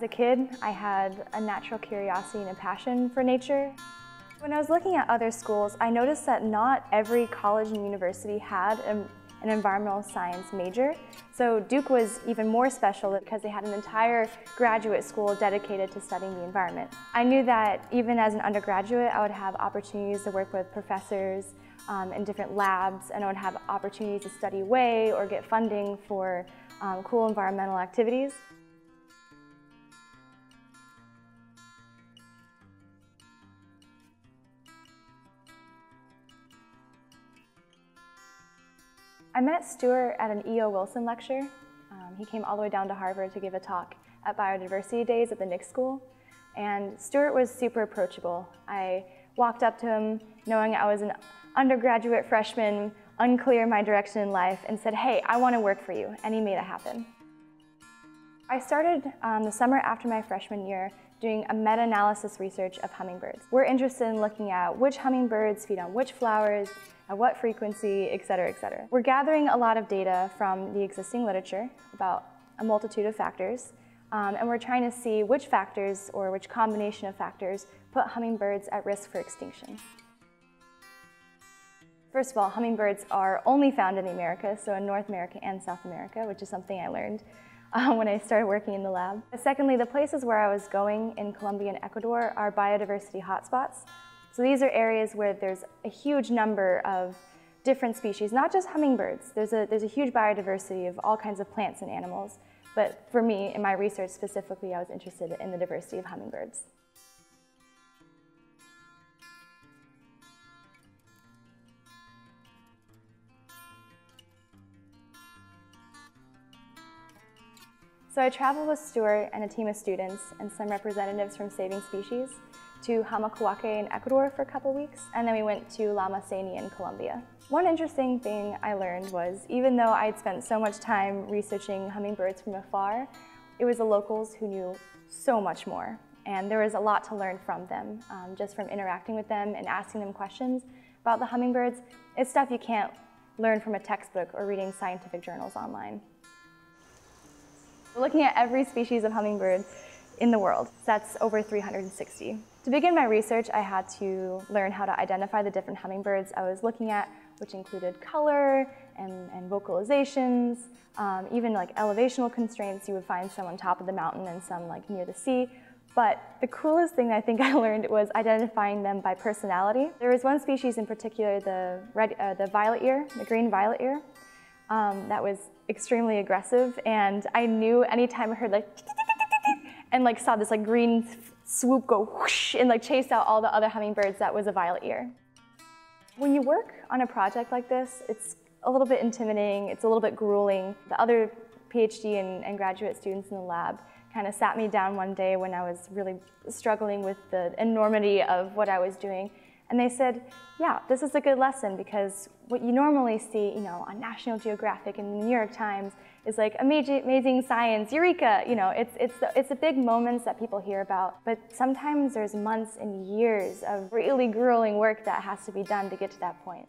As a kid, I had a natural curiosity and a passion for nature. When I was looking at other schools, I noticed that not every college and university had an environmental science major. So Duke was even more special because they had an entire graduate school dedicated to studying the environment. I knew that even as an undergraduate, I would have opportunities to work with professors in different labs, and I would have opportunities to study away or get funding for cool environmental activities. I met Stuart at an E.O. Wilson lecture. He came all the way down to Harvard to give a talk at Biodiversity Days at the Nick School. And Stuart was super approachable. I walked up to him knowing I was an undergraduate freshman, unclear my direction in life, and said, "Hey, I want to work for you," and he made it happen. I started the summer after my freshman year doing a meta-analysis research of hummingbirds. We're interested in looking at which hummingbirds feed on which flowers, at what frequency, et cetera, et cetera. We're gathering a lot of data from the existing literature about a multitude of factors, and we're trying to see which factors or which combination of factors put hummingbirds at risk for extinction. First of all, hummingbirds are only found in the Americas, so in North America and South America, which is something I learned when I started working in the lab. Secondly, the places where I was going in Colombia and Ecuador are biodiversity hotspots. So these are areas where there's a huge number of different species, not just hummingbirds. There's a huge biodiversity of all kinds of plants and animals. But for me, in my research specifically, I was interested in the diversity of hummingbirds. So I traveled with Stuart and a team of students and some representatives from Saving Species to Hamakuake in Ecuador for a couple weeks, and then we went to La Masenia in Colombia. One interesting thing I learned was, even though I'd spent so much time researching hummingbirds from afar, it was the locals who knew so much more, and there was a lot to learn from them, just from interacting with them and asking them questions about the hummingbirds. It's stuff you can't learn from a textbook or reading scientific journals online. We're looking at every species of hummingbird in the world. That's over 360. To begin my research, I had to learn how to identify the different hummingbirds I was looking at, which included color and vocalizations, even like elevational constraints. You would find some on top of the mountain and some like near the sea. But the coolest thing I think I learned was identifying them by personality. There was one species in particular, the violet ear, the green violet ear, that was extremely aggressive, and I knew anytime I heard like and like saw this like green swoop go whoosh and like chase out all the other hummingbirds, that was a violet ear. When you work on a project like this, it's a little bit intimidating, it's a little bit grueling. The other PhD and graduate students in the lab kind of sat me down one day when I was really struggling with the enormity of what I was doing, and they said, "Yeah, this is a good lesson, because what you normally see, you know, on National Geographic and the New York Times is like amazing science, eureka, you know, it's the big moments that people hear about. But sometimes there's months and years of really grueling work that has to be done to get to that point."